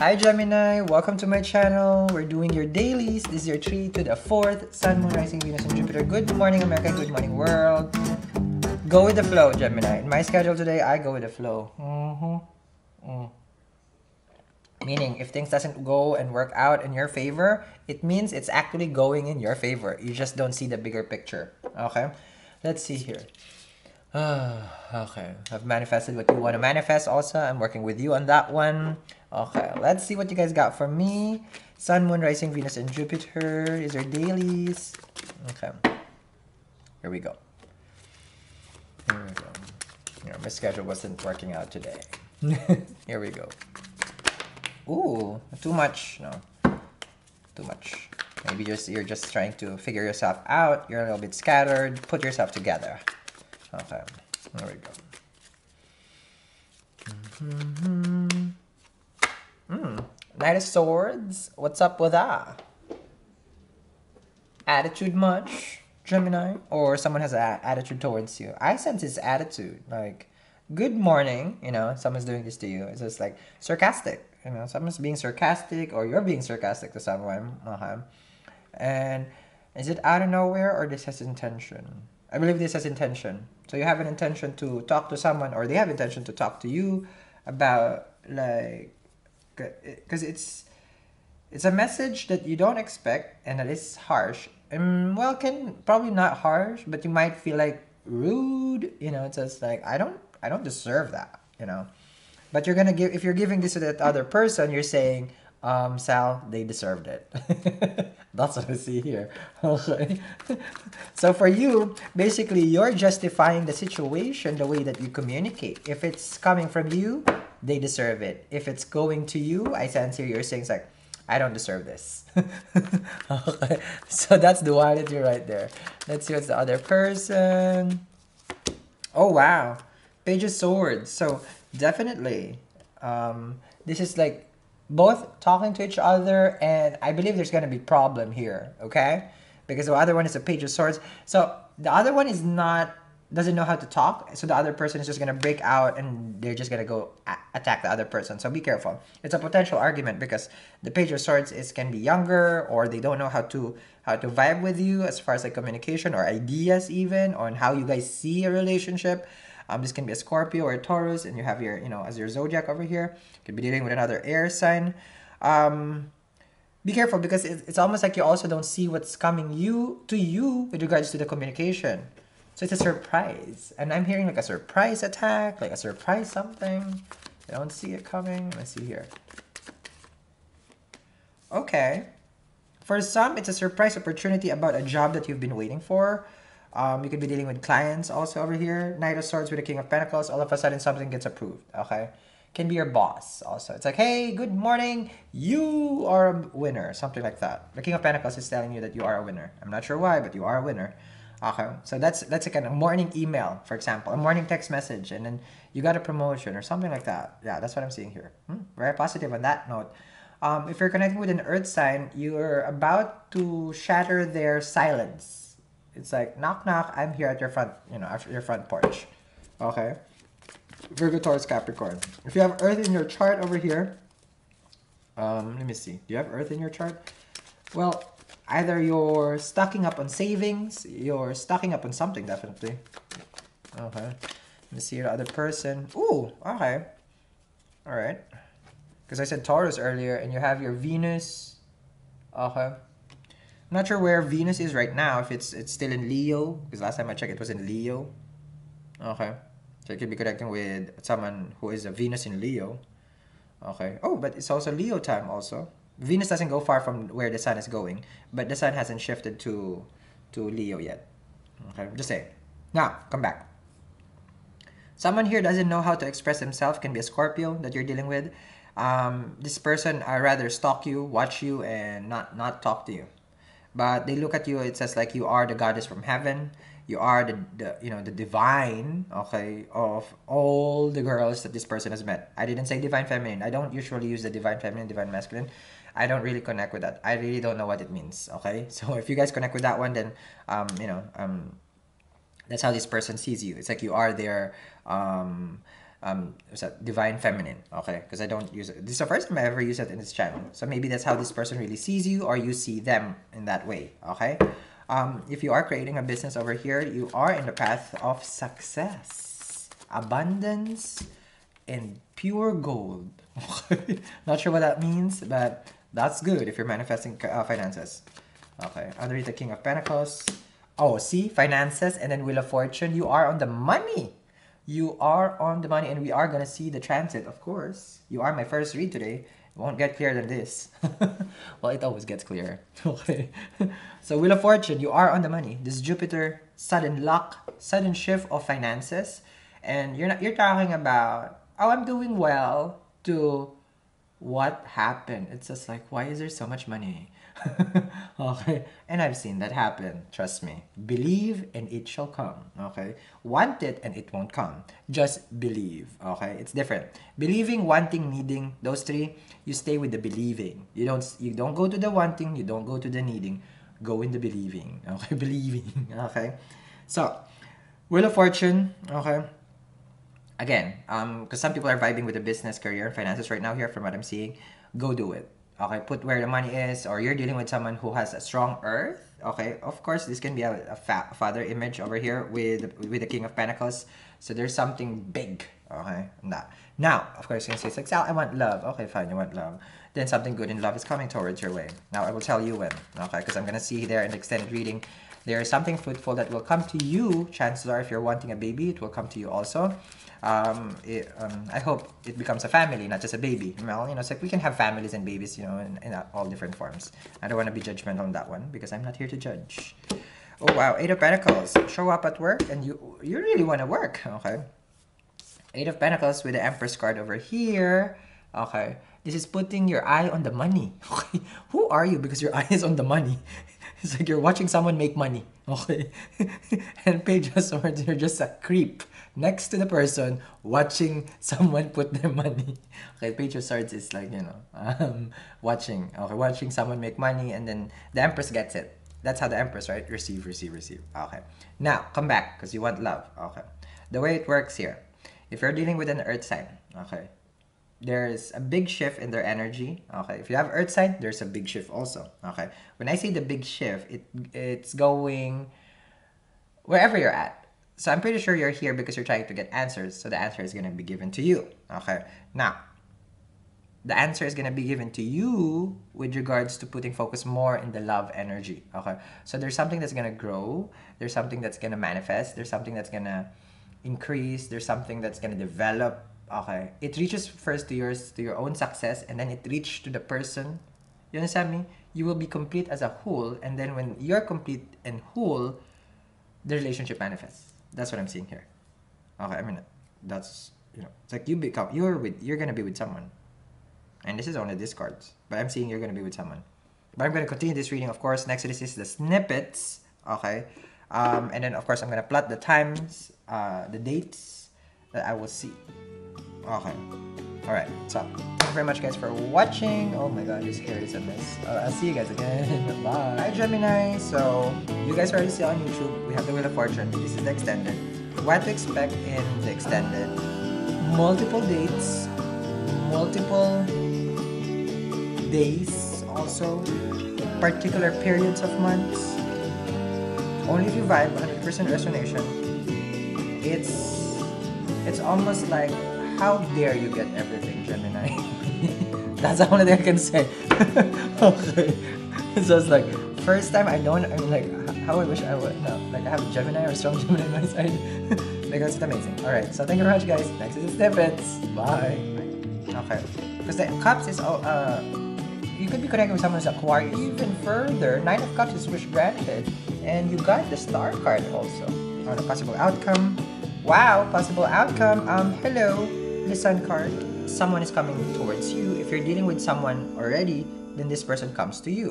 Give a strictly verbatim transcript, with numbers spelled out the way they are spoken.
Hi Gemini, welcome to my channel. We're doing your dailies. This is your three to the fourth. Sun, Moon, Rising, Venus, and Jupiter. Good morning America, good morning world. Go with the flow, Gemini. In my schedule today, I go with the flow. Mm-hmm. Mm. Meaning, if things doesn't go and work out in your favor, it means it's actually going in your favor. You just don't see the bigger picture. Okay? Let's see here. Okay. I've manifested what you want to manifest also. I'm working with you on that one. Okay. Let's see what you guys got for me. Sun, Moon, Rising, Venus, and Jupiter. These are dailies. Okay. Here we go. Here we go. Yeah, my schedule wasn't working out today. Here we go. Ooh, too much. No, too much. Maybe just you're just trying to figure yourself out. You're a little bit scattered. Put yourself together. Okay, there we go. Mm-hmm. Mm. Knight of Swords. What's up with that? Attitude much, Gemini? Or someone has an attitude towards you. I sense his attitude. Like, good morning. You know, someone's doing this to you. It's just like sarcastic. You know, someone's being sarcastic, or you're being sarcastic to someone. Uh-huh. And is it out of nowhere, or this has intention? I believe this has intention. So you have an intention to talk to someone, or they have intention to talk to you about, like, because it's it's a message that you don't expect, and that is harsh. Um, well, can probably not harsh, but you might feel like rude. You know, it's just like I don't, I don't deserve that. You know. But you're gonna give if you're giving this to that other person, you're saying, um, Sal, they deserved it. That's what I see here. Okay. So for you, basically you're justifying the situation the way that you communicate. If it's coming from you, they deserve it. If it's going to you, I sense here you're saying it's like, I don't deserve this. Okay. So that's duality right there. Let's see what's the other person. Oh wow. Page of Swords. So definitely. Um, this is like both talking to each other, and I believe there's going to be problem here, okay? Because the other one is a Page of Swords. So the other one is not, doesn't know how to talk. So the other person is just going to break out and they're just going to go attack the other person. So be careful. It's a potential argument because the Page of Swords is can be younger, or they don't know how to how to vibe with you as far as like communication or ideas even on how you guys see a relationship. Um, this can be a Scorpio or a Taurus, and you have your, you know, as your zodiac over here. You could be dealing with another air sign. Um, be careful because it, it's almost like you also don't see what's coming you to you with regards to the communication. So it's a surprise. And I'm hearing like a surprise attack, like a surprise something. I don't see it coming. Let's see here. Okay. For some, it's a surprise opportunity about a job that you've been waiting for. Um, you could be dealing with clients also over here. Knight of Swords with the King of Pentacles. All of a sudden, something gets approved, okay? Can be your boss also. It's like, hey, good morning. You are a winner, something like that. The King of Pentacles is telling you that you are a winner. I'm not sure why, but you are a winner. Okay, so that's, that's a kind of morning email, for example. A morning text message, and then you got a promotion or something like that. Yeah, that's what I'm seeing here. Hmm? Very positive on that note. Um, if you're connecting with an earth sign, you're about to shatter their silence. It's like, knock, knock, I'm here at your front, you know, at your front porch. Okay? Virgo, Taurus, Capricorn. If you have Earth in your chart over here, um, let me see. Do you have Earth in your chart? Well, either you're stocking up on savings, you're stocking up on something, definitely. Okay. Let me see your other person. Ooh, okay. All right. Because I said Taurus earlier, and you have your Venus. Okay. I'm not sure where Venus is right now, if it's it's still in Leo, because last time I checked it was in Leo. Okay. So you could be connecting with someone who is a Venus in Leo. Okay. Oh, but it's also Leo time also. Venus doesn't go far from where the sun is going, but the sun hasn't shifted to to Leo yet. Okay, just saying. Now, come back. Someone here doesn't know how to express himself, can be a Scorpio that you're dealing with. Um, this person, I'd rather stalk you, watch you, and not, not talk to you. But they look at you, it says like you are the goddess from heaven. You are the, the you know, the divine, okay, of all the girls that this person has met. I didn't say divine feminine. I don't usually use the divine feminine, divine masculine. I don't really connect with that. I really don't know what it means, okay? So if you guys connect with that one, then, um, you know, um, that's how this person sees you. It's like you are their, um, um, what's that? Divine feminine, okay? Because I don't use it. This is the first time I ever used it in this channel. So maybe that's how this person really sees you, or you see them in that way, okay? Um, if you are creating a business over here, you are in the path of success, abundance, and pure gold. Not sure what that means, but that's good if you're manifesting uh, finances. Okay, underneath the King of Pentacles. Oh, see, finances and then Wheel of Fortune. You are on the money. You are on the money, and we are going to see the transit, of course. You are my first read today. It won't get clearer than this. Well, it always gets clearer. Okay. So Wheel of Fortune, you are on the money. This Jupiter, sudden luck, sudden shift of finances. And you're not, you're talking about, oh, I'm doing well, to what happened? It's just like, why is there so much money? Okay. And I've seen that happen. Trust me. Believe and it shall come. Okay. Want it and it won't come. Just believe. Okay. It's different. Believing, wanting, needing. Those three. You stay with the believing. You don't. You don't go to the wanting. You don't go to the needing. Go in the believing. Okay. Believing. Okay. So, Wheel of Fortune. Okay. Again, um, because some people are vibing with the business, career, and finances right now. Here, from what I'm seeing, go do it. Okay, put where the money is, or you're dealing with someone who has a strong earth. Okay, of course, this can be a, a fa father image over here with with the King of Pentacles. So there's something big. Okay, nah. Now, of course, you can say, like, Sal, I want love. Okay, fine, you want love. Then something good in love is coming towards your way. Now, I will tell you when. Okay, because I'm going to see there in the extended reading, there is something fruitful that will come to you. Chances are, if you're wanting a baby, it will come to you also. Um, it, um, I hope it becomes a family, not just a baby. Well, you know, it's like we can have families and babies, you know, in, in all different forms. I don't want to be judgmental on that one because I'm not here to judge. Oh, wow. Eight of Pentacles. Show up at work and you, you really want to work. Okay. Eight of Pentacles with the Empress card over here. Okay. This is putting your eye on the money. Okay. Who are you? Because your eye is on the money. It's like you're watching someone make money. Okay. And pay just or you're just a creep next to the person watching someone put their money. Okay, Page of Swords is like, you know, um, watching. Okay, watching someone make money, and then the Empress gets it. That's how the Empress, right? Receive, receive, receive. Okay. Now, come back, because you want love. Okay. The way it works here, if you're dealing with an earth sign, okay, there's a big shift in their energy. Okay. If you have earth sign, there's a big shift also. Okay. When I say the big shift, it it's going wherever you're at. So I'm pretty sure you're here because you're trying to get answers. So the answer is going to be given to you. Okay. Now, the answer is going to be given to you with regards to putting focus more in the love energy. Okay. So there's something that's going to grow. There's something that's going to manifest. There's something that's going to increase. There's something that's going to develop. Okay. It reaches first to yours, to your own success, and then it reaches to the person. You understand me? You will be complete as a whole. And then when you're complete and whole, the relationship manifests. That's what I'm seeing here. Okay, I mean, that's, you know, it's like you become, you're with, you're going to be with someone. And this is only discards, but I'm seeing you're going to be with someone. But I'm going to continue this reading, of course. Next to this is the snippets, okay? Um, and then, of course, I'm going to plot the times, uh, the dates that I will see. Okay. All right, so thank you very much, guys, for watching. Oh my god, you're scary at this. Uh, I'll see you guys again. Bye. Hi, Gemini. So, you guys already see on YouTube, we have the Wheel of Fortune. This is the extended. What to expect in the extended? Multiple dates, multiple days, also particular periods of months. Only if you vibe one hundred percent resonation. It's, it's almost like, how dare you get everything, Gemini? That's the only thing I can say. Okay. It's just like, first time I don't, I'm like, how I wish I would. No, like I have a Gemini or strong Gemini on my side. Like, that's amazing. Alright, so thank you very much, guys. Next is the snippets. Bye. Okay. Because the Cups is, all, uh, you could be connected with someone who's Aquarius. Even further, Nine of Cups is wish granted. And you got the Star card also. On a possible outcome. Wow, possible outcome. Um, hello. The Sun card, someone is coming towards you. If you're dealing with someone already, then this person comes to you.